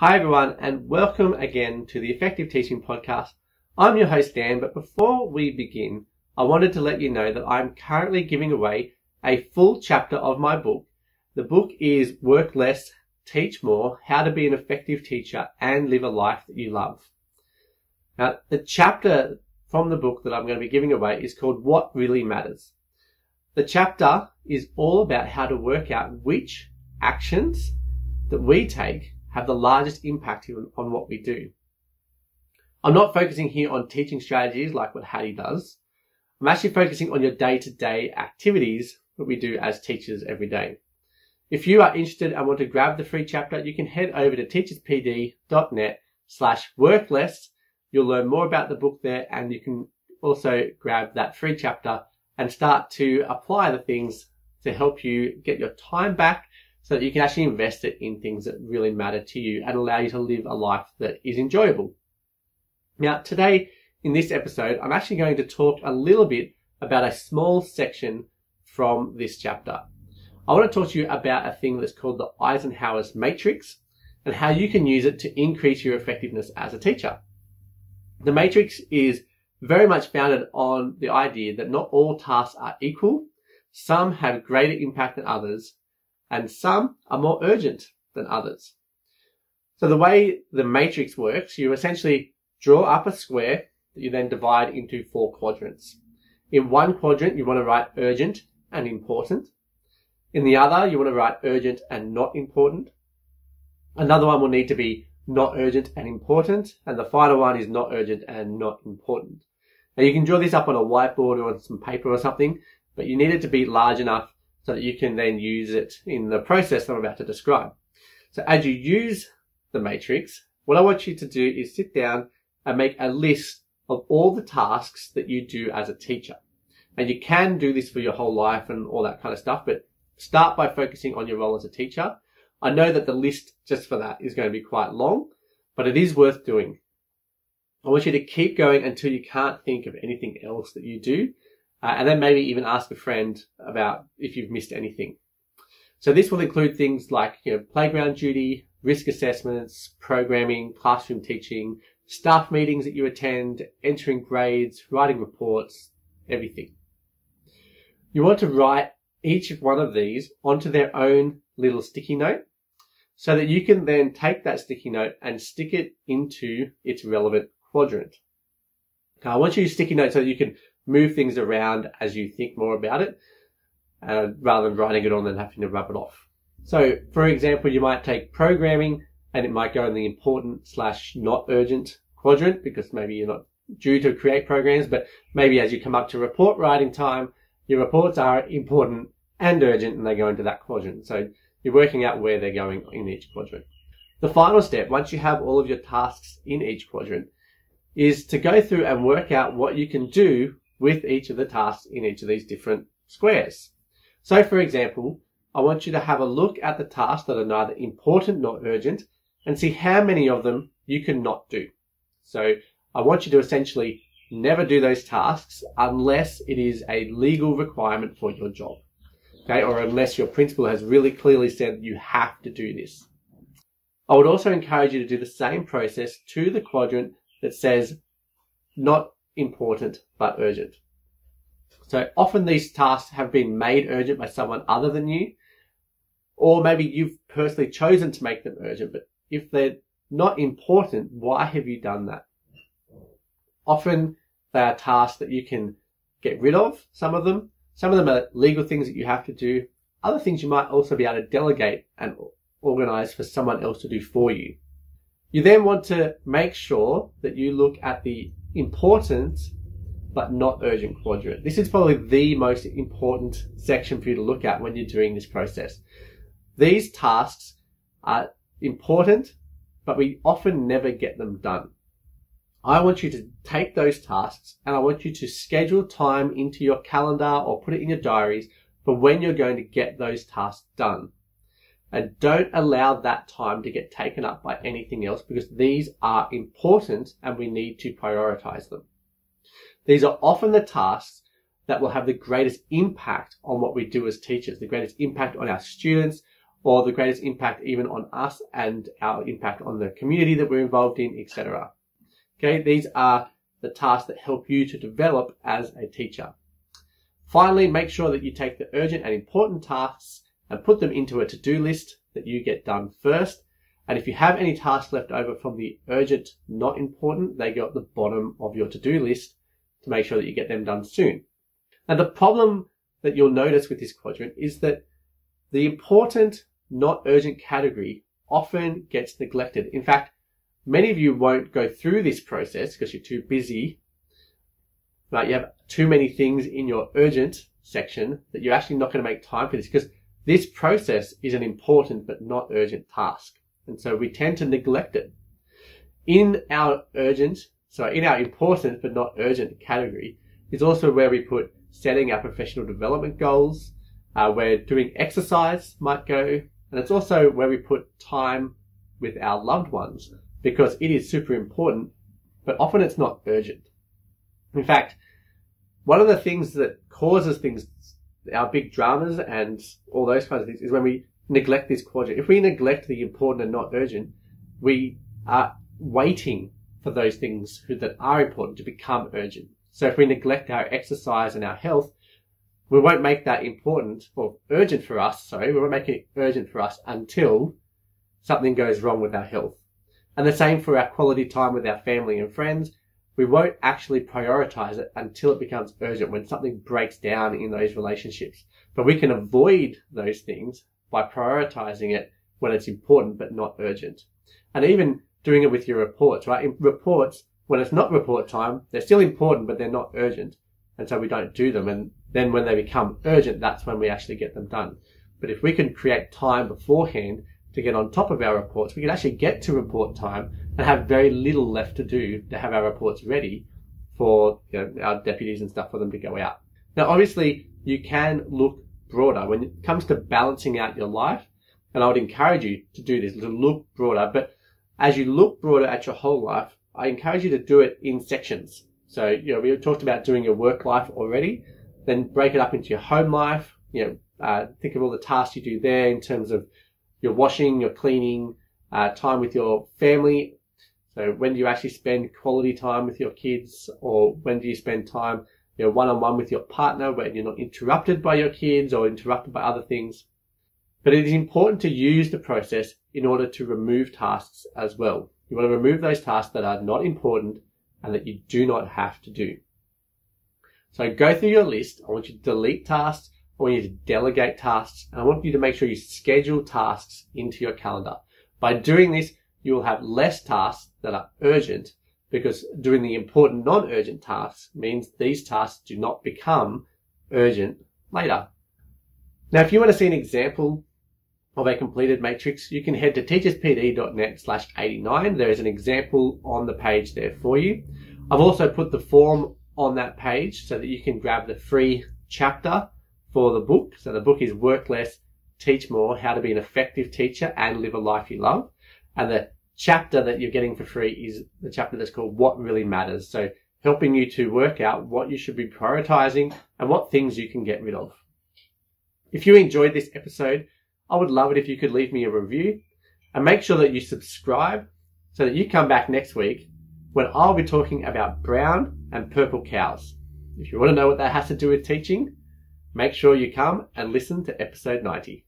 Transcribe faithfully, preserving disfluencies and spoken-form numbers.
Hi everyone, and welcome again to the Effective Teaching Podcast. I'm your host Dan, but before we begin, I wanted to let you know that I'm currently giving away a full chapter of my book. The book is Work Less, Teach More, How to Be an Effective Teacher and Live a Life That You Love. Now, the chapter from the book that I'm going to be giving away is called What Really Matters. The chapter is all about how to work out which actions that we take have the largest impact on what we do. I'm not focusing here on teaching strategies like what Hattie does. I'm actually focusing on your day-to-day activities that we do as teachers every day. If you are interested and want to grab the free chapter, you can head over to teachers p d dot net slash work less. You'll learn more about the book there, and you can also grab that free chapter and start to apply the things to help you get your time back, so that you can actually invest it in things that really matter to you and allow you to live a life that is enjoyable. Now, today in this episode, I'm actually going to talk a little bit about a small section from this chapter. I want to talk to you about a thing that's called the Eisenhower's Matrix and how you can use it to increase your effectiveness as a teacher. The matrix is very much founded on the idea that not all tasks are equal. Some have greater impact than others, and some are more urgent than others. So the way the matrix works, you essentially draw up a square that you then divide into four quadrants. In one quadrant, you want to write urgent and important. In the other, you want to write urgent and not important. Another one will need to be not urgent and important, and the final one is not urgent and not important. Now, you can draw this up on a whiteboard or on some paper or something, but you need it to be large enough so that you can then use it in the process that I'm about to describe. So as you use the matrix, what I want you to do is sit down and make a list of all the tasks that you do as a teacher. And you can do this for your whole life and all that kind of stuff, but start by focusing on your role as a teacher. I know that the list just for that is going to be quite long, but it is worth doing. I want you to keep going until you can't think of anything else that you do. Uh, and then maybe even ask a friend about if you've missed anything. So this will include things like, you know, playground duty, risk assessments, programming, classroom teaching, staff meetings that you attend, entering grades, writing reports, everything. You want to write each one of these onto their own little sticky note so that you can then take that sticky note and stick it into its relevant quadrant. Now, I want you to use sticky notes so that you can move things around as you think more about it, uh, rather than writing it on and having to rub it off. So, for example, you might take programming and it might go in the important slash not urgent quadrant because maybe you're not due to create programs, but maybe as you come up to report writing time, your reports are important and urgent and they go into that quadrant. So you're working out where they're going in each quadrant. The final step, once you have all of your tasks in each quadrant, is to go through and work out what you can do with each of the tasks in each of these different squares. So, for example, I want you to have a look at the tasks that are neither important nor urgent and see how many of them you can not do. So I want you to essentially never do those tasks unless it is a legal requirement for your job, okay, or unless your principal has really clearly said you have to do this. I would also encourage you to do the same process to the quadrant that says not important but urgent. So often these tasks have been made urgent by someone other than you, or maybe you've personally chosen to make them urgent, but if they're not important, why have you done that? Often they are tasks that you can get rid of, some of them. Some of them are legal things that you have to do. Other things you might also be able to delegate and organize for someone else to do for you. You then want to make sure that you look at the important but not urgent quadrant. This is probably the most important section for you to look at when you're doing this process. These tasks are important, but we often never get them done. I want you to take those tasks and I want you to schedule time into your calendar or put it in your diaries for when you're going to get those tasks done. And don't allow that time to get taken up by anything else, because these are important and we need to prioritize them. These are often the tasks that will have the greatest impact on what we do as teachers, the greatest impact on our students, for the greatest impact even on us and our impact on the community that we're involved in, et cetera. Okay, these are the tasks that help you to develop as a teacher. Finally, make sure that you take the urgent and important tasks and put them into a to-do list that you get done first. And if you have any tasks left over from the urgent, not important, they go at the bottom of your to-do list to make sure that you get them done soon. Now, the problem that you'll notice with this quadrant is that the important, not urgent category often gets neglected. In fact, many of you won't go through this process because you're too busy, right? You have too many things in your urgent section that you're actually not going to make time for this, because this process is an important but not urgent task. And so we tend to neglect it. In our urgent, so in our important but not urgent category is also where we put setting our professional development goals, uh, where doing exercise might go, and it's also where we put time with our loved ones, because it is super important, but often it's not urgent. In fact, one of the things that causes things, our big dramas and all those kinds of things, is when we neglect this quadrant. If we neglect the important and not urgent, we are waiting for those things that are important to become urgent. So if we neglect our exercise and our health, we won't make that important or urgent for us, sorry, we won't make it urgent for us until something goes wrong with our health. And the same for our quality time with our family and friends. We won't actually prioritize it until it becomes urgent, when something breaks down in those relationships. But we can avoid those things by prioritizing it when it's important but not urgent. And even doing it with your reports, right? In reports, when it's not report time, they're still important but they're not urgent. And so we don't do them. And then when they become urgent, that's when we actually get them done. But if we can create time beforehand to get on top of our reports, we can actually get to report time and have very little left to do to have our reports ready for, you know, our deputies and stuff for them to go out. Now, obviously, you can look broader when it comes to balancing out your life, and I would encourage you to do this, to look broader. But as you look broader at your whole life, I encourage you to do it in sections. So, you know, we talked about doing your work life already, then break it up into your home life. You know, uh, think of all the tasks you do there in terms of your washing, your cleaning, uh, time with your family. So when do you actually spend quality time with your kids, or when do you spend time, you know, one-on-one with your partner when you're not interrupted by your kids or interrupted by other things. But it is important to use the process in order to remove tasks as well. You want to remove those tasks that are not important and that you do not have to do. So go through your list. I want you to delete tasks. I want you to delegate tasks, and I want you to make sure you schedule tasks into your calendar. By doing this, you will have less tasks that are urgent, because doing the important non-urgent tasks means these tasks do not become urgent later. Now, if you want to see an example of a completed matrix, you can head to teachers p d dot net slash eighty-nine. There is an example on the page there for you. I've also put the form on that page so that you can grab the free chapter for the book. So the book is Work Less, Teach More, How to Be an Effective Teacher and Live a Life You Love. And the chapter that you're getting for free is the chapter that's called What Really Matters. So helping you to work out what you should be prioritizing and what things you can get rid of. If you enjoyed this episode, I would love it if you could leave me a review, and make sure that you subscribe so that you come back next week when I'll be talking about brown and purple cows. If you want to know what that has to do with teaching, make sure you come and listen to episode ninety.